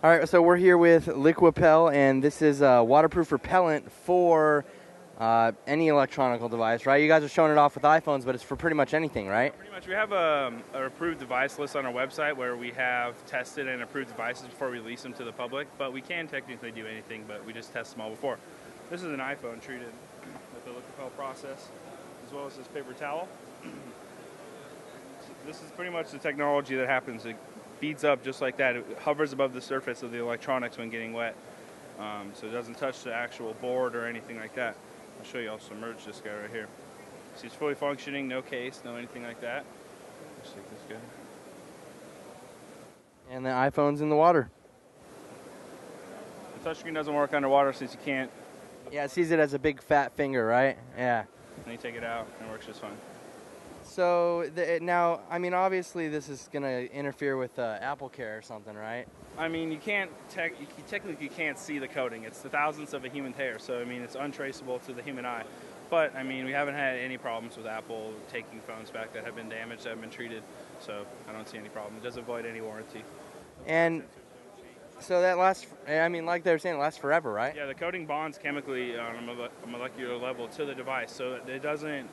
All right, so we're here with Liquipel, and this is a waterproof repellent for any electronic device, right? You guys are showing it off with iPhones, but it's for pretty much anything, right? Pretty much. We have an approved device list on our website where we have tested and approved devices before we release them to the public, but we can technically do anything, but we just test them all before. This is an iPhone treated with the Liquipel process, as well as this paper towel. This is pretty much the technology that happens. It beads up just like that. It hovers above the surface of the electronics when getting wet, so it doesn't touch the actual board or anything like that. I'll show you. I'll submerge this guy right here. See, it's fully functioning, no case, no anything like that. Let's take this guy. And the iPhone's in the water. The touchscreen doesn't work underwater since you can't. Yeah, it sees it as a big fat finger, right? Yeah. And you take it out, and it works just fine. So now, I mean, obviously this is going to interfere with AppleCare or something, right? I mean, you can't you technically can't see the coating. It's the thousandths of a human hair, so I mean, it's untraceable to the human eye. But I mean, we haven't had any problems with Apple taking phones back that have been damaged, that have been treated. So I don't see any problem. It doesn't void any warranty. And so that lasts, I mean, like they were saying, it lasts forever, right? Yeah, the coating bonds chemically on a molecular level to the device, so it doesn't.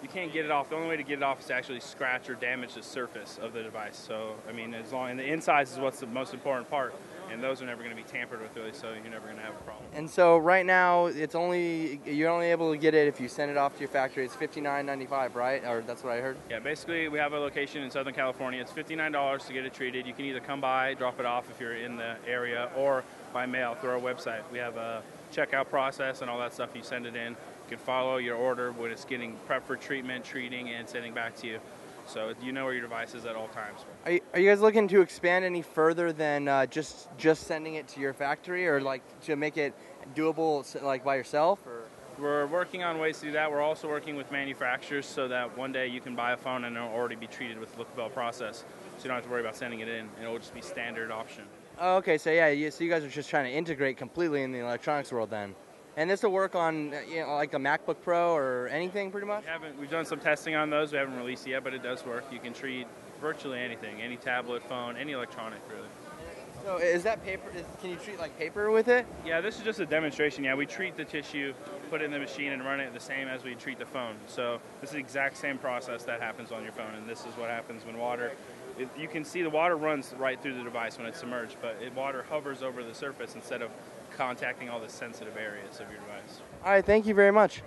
You can't get it off. The only way to get it off is to actually scratch or damage the surface of the device. So, I mean, as long and the insides is what's the most important part, and those are never going to be tampered with, really, so you're never going to have a problem. And so right now, it's only you're only able to get it if you send it off to your factory. It's $59.95, right? Or that's what I heard? Yeah, basically, we have a location in Southern California. It's $59 to get it treated. You can either come by, drop it off if you're in the area, or by mail through our website. We have a checkout process and all that stuff. You send it in. You can follow your order when it's getting prepped for treatment, treating, and sending back to you. So you know where your device is at all times. Are you guys looking to expand any further than just sending it to your factory, or like to make it doable like by yourself? Or? We're working on ways to do that. We're also working with manufacturers so that one day you can buy a phone and it'll already be treated with the Liquipel process. So you don't have to worry about sending it in. It'll just be standard option. Oh, okay, so yeah, so you guys are just trying to integrate completely in the electronics world then. And this will work on, you know, like a MacBook Pro or anything, pretty much? We've done some testing on those. We haven't released yet, but it does work. You can treat virtually anything, any tablet, phone, any electronic, really. So is that paper? Can you treat, like, paper with it? Yeah, this is just a demonstration. Yeah, we treat the tissue, put it in the machine, and run it the same as we treat the phone. So this is the exact same process that happens on your phone, and this is what happens when water. You can see the water runs right through the device when it's submerged, but water hovers over the surface instead of contacting all the sensitive areas of your device. All right, thank you very much.